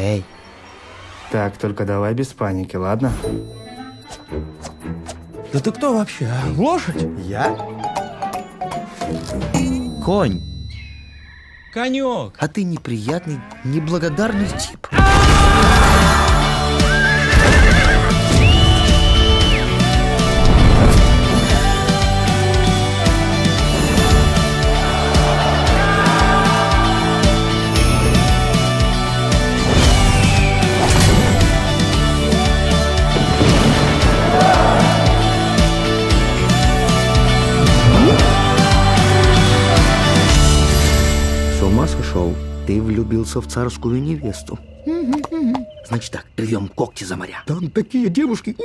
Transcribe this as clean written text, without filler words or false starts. Эй. Так, только давай без паники, ладно? Да ты кто вообще? Лошадь? Я? Конь. Конёк. А ты неприятный, неблагодарный тип. Шел, ты влюбился в царскую невесту. Значит так, рвем когти за моря. Там такие девушки.